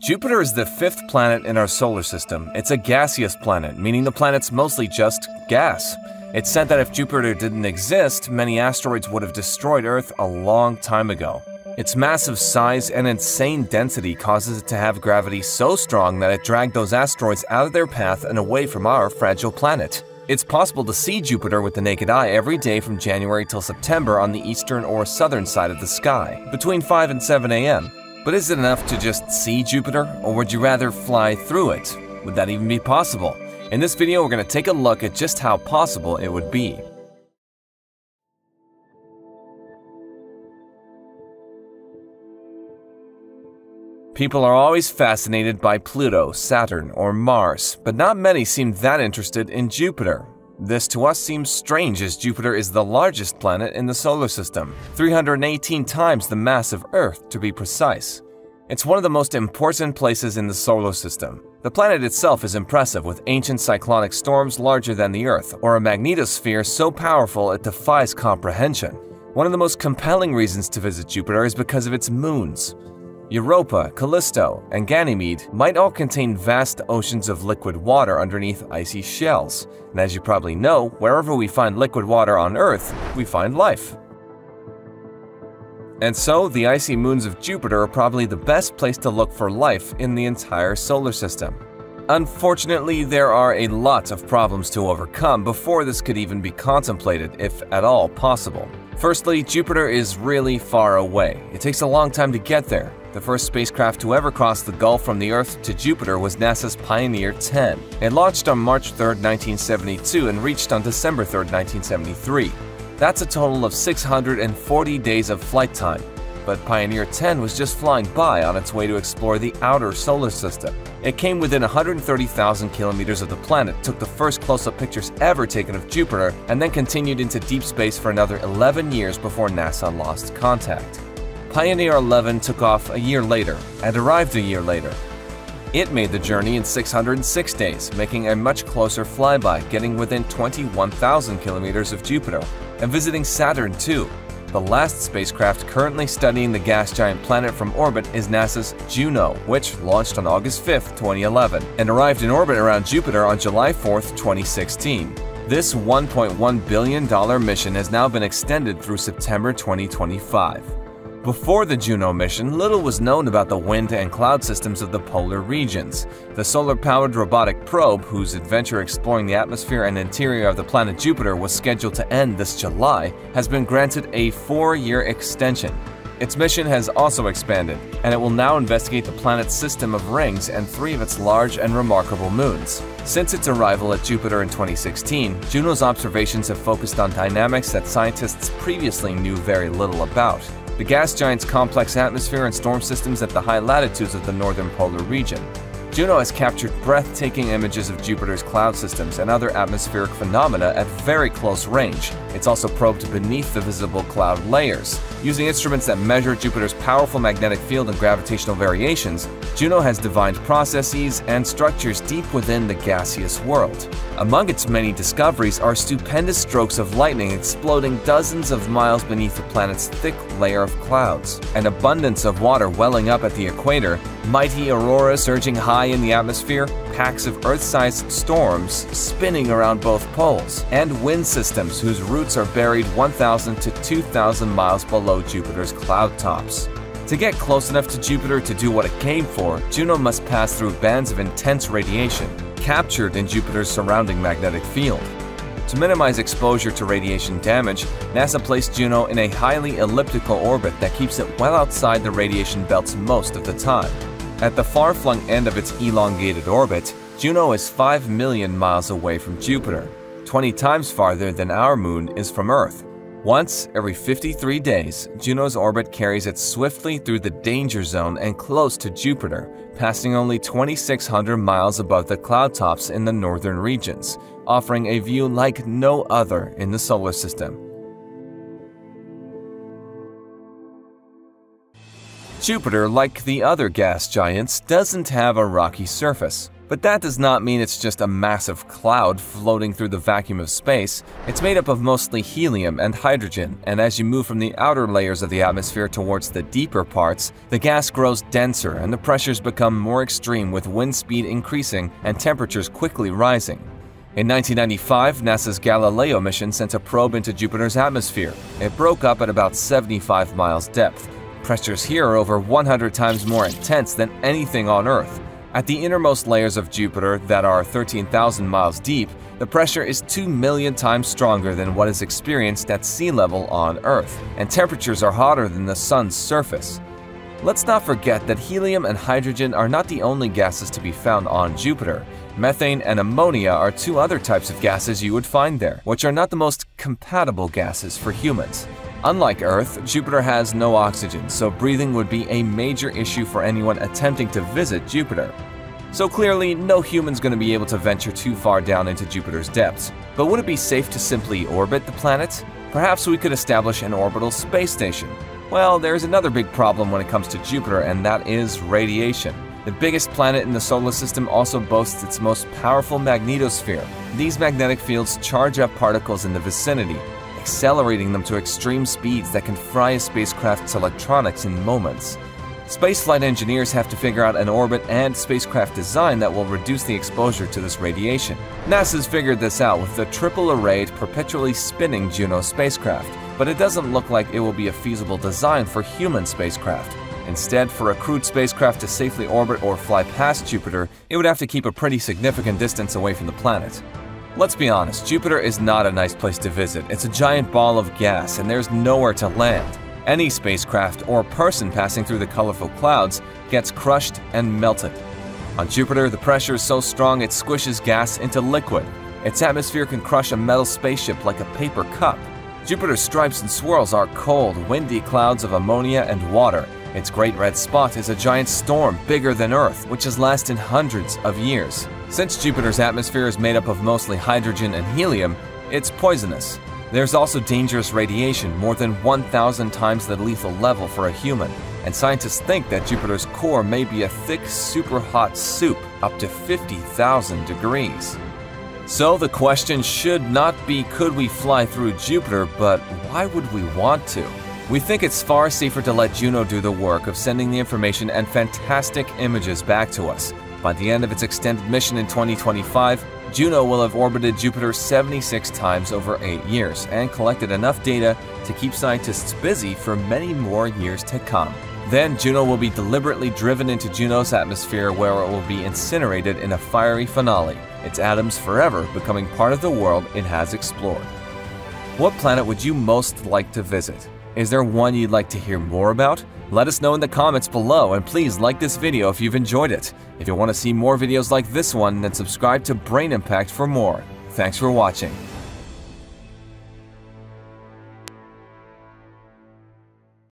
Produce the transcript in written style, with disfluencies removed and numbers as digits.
Jupiter is the fifth planet in our solar system. It's a gaseous planet, meaning the planet's mostly just gas. It's said that if Jupiter didn't exist, many asteroids would have destroyed Earth a long time ago. Its massive size and insane density causes it to have gravity so strong that it dragged those asteroids out of their path and away from our fragile planet. It's possible to see Jupiter with the naked eye every day from January till September on the eastern or southern side of the sky, between 5 and 7 a.m. But is it enough to just see Jupiter, or would you rather fly through it? Would that even be possible? In this video, we're going to take a look at just how possible it would be. People are always fascinated by Pluto, Saturn, or Mars, but not many seem that interested in Jupiter. This to us seems strange as Jupiter is the largest planet in the solar system, 318 times the mass of Earth to be precise. It's one of the most important places in the solar system. The planet itself is impressive with ancient cyclonic storms larger than the Earth, or a magnetosphere so powerful it defies comprehension. One of the most compelling reasons to visit Jupiter is because of its moons. Europa, Callisto, and Ganymede might all contain vast oceans of liquid water underneath icy shells. And as you probably know, wherever we find liquid water on Earth, we find life. And so, the icy moons of Jupiter are probably the best place to look for life in the entire solar system. Unfortunately, there are a lot of problems to overcome before this could even be contemplated, if at all possible. Firstly, Jupiter is really far away. It takes a long time to get there. The first spacecraft to ever cross the Gulf from the Earth to Jupiter was NASA's Pioneer 10. It launched on March 3, 1972 and reached on December 3, 1973. That's a total of 640 days of flight time. But Pioneer 10 was just flying by on its way to explore the outer solar system. It came within 130,000 kilometers of the planet, took the first close-up pictures ever taken of Jupiter, and then continued into deep space for another 11 years before NASA lost contact. Pioneer 11 took off a year later and arrived a year later. It made the journey in 606 days, making a much closer flyby, getting within 21,000 kilometers of Jupiter, and visiting Saturn too. The last spacecraft currently studying the gas giant planet from orbit is NASA's Juno, which launched on August 5, 2011, and arrived in orbit around Jupiter on July 4, 2016. This $1.1 billion mission has now been extended through September 2025. Before the Juno mission, little was known about the wind and cloud systems of the polar regions. The solar-powered robotic probe, whose adventure exploring the atmosphere and interior of the planet Jupiter was scheduled to end this July, has been granted a 4-year extension. Its mission has also expanded, and it will now investigate the planet's system of rings and 3 of its large and remarkable moons. Since its arrival at Jupiter in 2016, Juno's observations have focused on dynamics that scientists previously knew very little about. The gas giant's complex atmosphere and storm systems at the high latitudes of the northern polar region. Juno has captured breathtaking images of Jupiter's cloud systems and other atmospheric phenomena at very close range. It's also probed beneath the visible cloud layers. Using instruments that measure Jupiter's powerful magnetic field and gravitational variations, Juno has divined processes and structures deep within the gaseous world. Among its many discoveries are stupendous strokes of lightning exploding dozens of miles beneath the planet's thick layer of clouds, an abundance of water welling up at the equator, mighty aurora surging high in the atmosphere, packs of Earth-sized storms spinning around both poles, and wind systems whose roots are buried 1,000 to 2,000 miles below Jupiter's cloud tops. To get close enough to Jupiter to do what it came for, Juno must pass through bands of intense radiation, captured in Jupiter's surrounding magnetic field. To minimize exposure to radiation damage, NASA placed Juno in a highly elliptical orbit that keeps it well outside the radiation belts most of the time. At the far-flung end of its elongated orbit, Juno is 5 million miles away from Jupiter, 20 times farther than our moon is from Earth. Once every 53 days, Juno's orbit carries it swiftly through the danger zone and close to Jupiter, passing only 2,600 miles above the cloud tops in the northern regions, offering a view like no other in the solar system. Jupiter, like the other gas giants, doesn't have a rocky surface. But that does not mean it's just a massive cloud floating through the vacuum of space. It's made up of mostly helium and hydrogen, and as you move from the outer layers of the atmosphere towards the deeper parts, the gas grows denser and the pressures become more extreme with wind speed increasing and temperatures quickly rising. In 1995, NASA's Galileo mission sent a probe into Jupiter's atmosphere. It broke up at about 75 miles depth. Pressures here are over 100 times more intense than anything on Earth. At the innermost layers of Jupiter that are 13,000 miles deep, the pressure is 2 million times stronger than what is experienced at sea level on Earth, and temperatures are hotter than the Sun's surface. Let's not forget that helium and hydrogen are not the only gases to be found on Jupiter. Methane and ammonia are two other types of gases you would find there, which are not the most compatible gases for humans. Unlike Earth, Jupiter has no oxygen, so breathing would be a major issue for anyone attempting to visit Jupiter. So clearly, no human's going to be able to venture too far down into Jupiter's depths. But would it be safe to simply orbit the planet? Perhaps we could establish an orbital space station. Well, there's another big problem when it comes to Jupiter, and that is radiation. The biggest planet in the solar system also boasts its most powerful magnetosphere. These magnetic fields charge up particles in the vicinity, accelerating them to extreme speeds that can fry a spacecraft's electronics in moments. Spaceflight engineers have to figure out an orbit and spacecraft design that will reduce the exposure to this radiation. NASA's figured this out with the triple-arrayed, perpetually spinning Juno spacecraft, but it doesn't look like it will be a feasible design for human spacecraft. Instead, for a crewed spacecraft to safely orbit or fly past Jupiter, it would have to keep a pretty significant distance away from the planet. Let's be honest, Jupiter is not a nice place to visit. It's a giant ball of gas, and there's nowhere to land. Any spacecraft or person passing through the colorful clouds gets crushed and melted. On Jupiter, the pressure is so strong it squishes gas into liquid. Its atmosphere can crush a metal spaceship like a paper cup. Jupiter's stripes and swirls are cold, windy clouds of ammonia and water. Its great red spot is a giant storm bigger than Earth, which has lasted hundreds of years. Since Jupiter's atmosphere is made up of mostly hydrogen and helium, it's poisonous. There's also dangerous radiation, more than 1,000 times the lethal level for a human, and scientists think that Jupiter's core may be a thick, super hot soup, up to 50,000 degrees. So the question should not be, could we fly through Jupiter, but why would we want to? We think it's far safer to let Juno do the work of sending the information and fantastic images back to us. By the end of its extended mission in 2025, Juno will have orbited Jupiter 76 times over 8 years and collected enough data to keep scientists busy for many more years to come. Then Juno will be deliberately driven into Juno's atmosphere, where it will be incinerated in a fiery finale, its atoms forever becoming part of the world it has explored. What planet would you most like to visit? Is there one you'd like to hear more about? Let us know in the comments below, and please like this video if you've enjoyed it. If you want to see more videos like this one, then subscribe to Brain Impact for more. Thanks for watching.